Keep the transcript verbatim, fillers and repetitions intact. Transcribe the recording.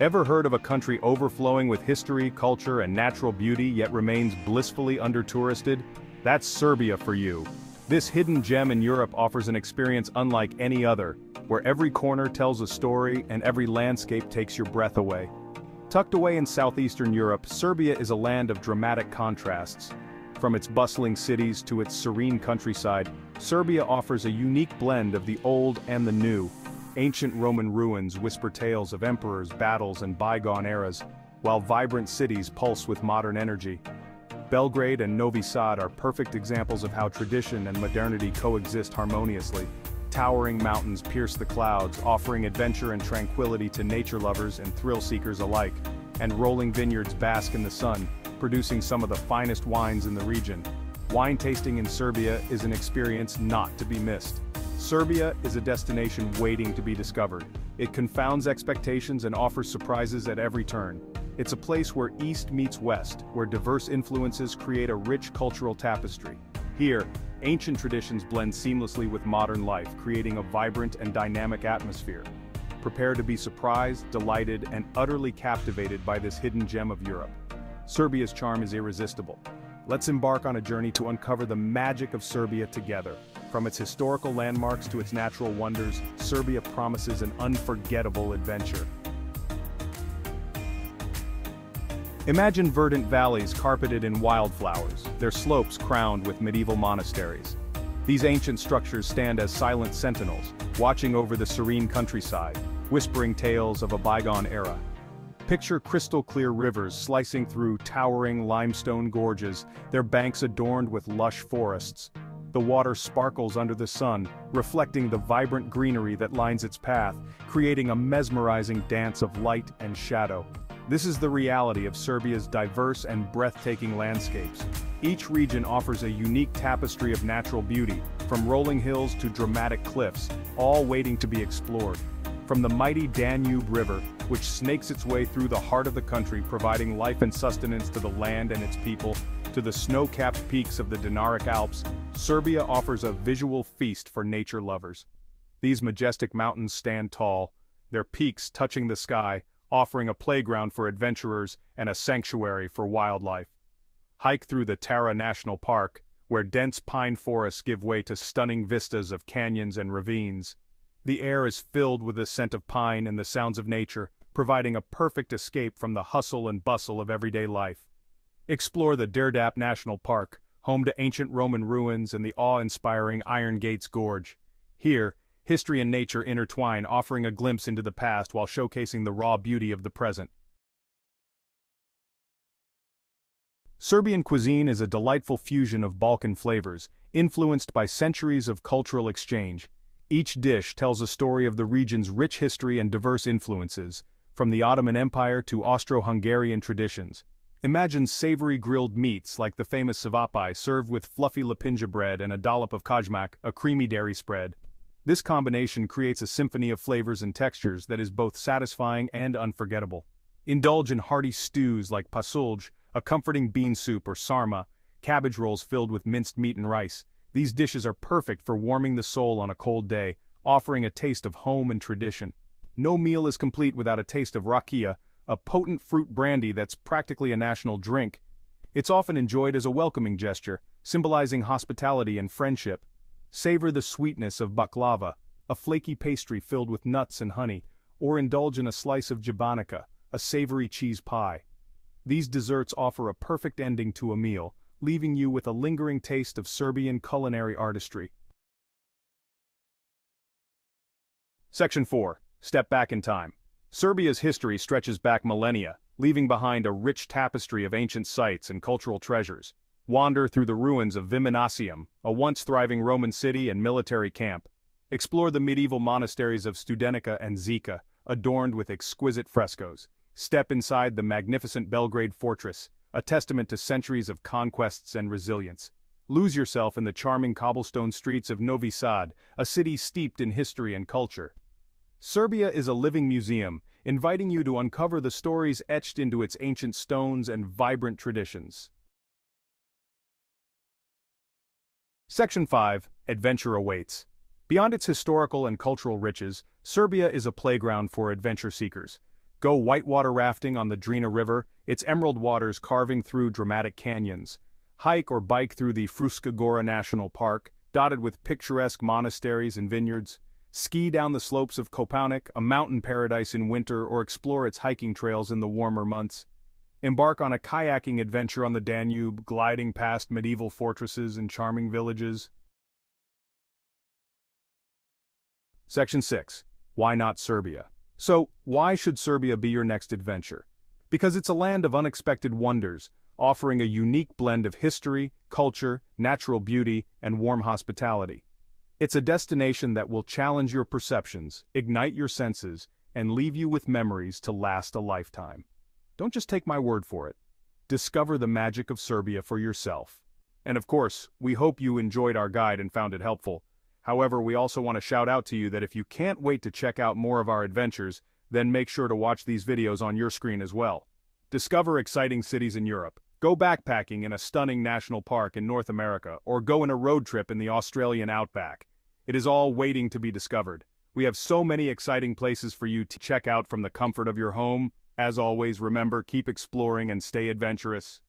Ever heard of a country overflowing with history, culture, and natural beauty yet remains blissfully under-touristed? That's Serbia for you. This hidden gem in Europe offers an experience unlike any other, where every corner tells a story and every landscape takes your breath away. Tucked away in southeastern Europe, Serbia is a land of dramatic contrasts. From its bustling cities to its serene countryside, Serbia offers a unique blend of the old and the new. Ancient Roman ruins whisper tales of emperors, battles, and bygone eras, while vibrant cities pulse with modern energy. Belgrade and Novi Sad are perfect examples of how tradition and modernity coexist harmoniously. Towering mountains pierce the clouds, offering adventure and tranquility to nature lovers and thrill seekers alike, and rolling vineyards bask in the sun, producing some of the finest wines in the region. Wine tasting in Serbia is an experience not to be missed. Serbia is a destination waiting to be discovered. It confounds expectations and offers surprises at every turn. It's a place where East meets West, where diverse influences create a rich cultural tapestry. Here, ancient traditions blend seamlessly with modern life, creating a vibrant and dynamic atmosphere. Prepare to be surprised, delighted, and utterly captivated by this hidden gem of Europe. Serbia's charm is irresistible. Let's embark on a journey to uncover the magic of Serbia together. From its historical landmarks to its natural wonders, Serbia promises an unforgettable adventure. Imagine verdant valleys carpeted in wildflowers, their slopes crowned with medieval monasteries. These ancient structures stand as silent sentinels, watching over the serene countryside, whispering tales of a bygone era. Picture crystal-clear rivers slicing through towering limestone gorges, their banks adorned with lush forests. The water sparkles under the sun, reflecting the vibrant greenery that lines its path, creating a mesmerizing dance of light and shadow. This is the reality of Serbia's diverse and breathtaking landscapes. Each region offers a unique tapestry of natural beauty, from rolling hills to dramatic cliffs, all waiting to be explored. From the mighty Danube River, which snakes its way through the heart of the country, providing life and sustenance to the land and its people, to the snow-capped peaks of the Dinaric Alps, Serbia offers a visual feast for nature lovers. These majestic mountains stand tall, their peaks touching the sky, offering a playground for adventurers and a sanctuary for wildlife. Hike through the Tara National Park, where dense pine forests give way to stunning vistas of canyons and ravines. The air is filled with the scent of pine and the sounds of nature, providing a perfect escape from the hustle and bustle of everyday life. Explore the Đerdap National Park, home to ancient Roman ruins and the awe-inspiring Iron Gates Gorge. Here, history and nature intertwine, offering a glimpse into the past while showcasing the raw beauty of the present. Serbian cuisine is a delightful fusion of Balkan flavors, influenced by centuries of cultural exchange. Each dish tells a story of the region's rich history and diverse influences, from the Ottoman Empire to Austro-Hungarian traditions. Imagine savory grilled meats like the famous ćevapi served with fluffy lepinja bread and a dollop of kajmak, a creamy dairy spread. This combination creates a symphony of flavors and textures that is both satisfying and unforgettable. Indulge in hearty stews like pasulj, a comforting bean soup, or sarma, cabbage rolls filled with minced meat and rice. These dishes are perfect for warming the soul on a cold day, offering a taste of home and tradition. No meal is complete without a taste of rakija, a potent fruit brandy that's practically a national drink. It's often enjoyed as a welcoming gesture, symbolizing hospitality and friendship. Savor the sweetness of baklava, a flaky pastry filled with nuts and honey, or indulge in a slice of jabanica, a savory cheese pie. These desserts offer a perfect ending to a meal, leaving you with a lingering taste of Serbian culinary artistry. Section four. Step back in time. Serbia's history stretches back millennia, leaving behind a rich tapestry of ancient sites and cultural treasures. Wander through the ruins of Viminacium, a once thriving Roman city and military camp. Explore the medieval monasteries of Studenica and Žiča, adorned with exquisite frescoes. Step inside the magnificent Belgrade Fortress, a testament to centuries of conquests and resilience. Lose yourself in the charming cobblestone streets of Novi Sad, a city steeped in history and culture. Serbia is a living museum, inviting you to uncover the stories etched into its ancient stones and vibrant traditions. Section five. Adventure awaits. Beyond its historical and cultural riches, Serbia is a playground for adventure seekers. Go whitewater rafting on the Drina River, its emerald waters carving through dramatic canyons. Hike or bike through the Fruška Gora National Park, dotted with picturesque monasteries and vineyards. Ski down the slopes of Kopaunik, a mountain paradise in winter, or explore its hiking trails in the warmer months. Embark on a kayaking adventure on the Danube, gliding past medieval fortresses and charming villages. Section six. Why not Serbia? So, why should Serbia be your next adventure? Because it's a land of unexpected wonders, offering a unique blend of history, culture, natural beauty, and warm hospitality. It's a destination that will challenge your perceptions, ignite your senses, and leave you with memories to last a lifetime. Don't just take my word for it. Discover the magic of Serbia for yourself. And of course, we hope you enjoyed our guide and found it helpful. However, we also want to shout out to you that if you can't wait to check out more of our adventures, then make sure to watch these videos on your screen as well. Discover exciting cities in Europe. Go backpacking in a stunning national park in North America, or go on a road trip in the Australian outback. It is all waiting to be discovered. We have so many exciting places for you to check out from the comfort of your home. As always, remember, keep exploring and stay adventurous.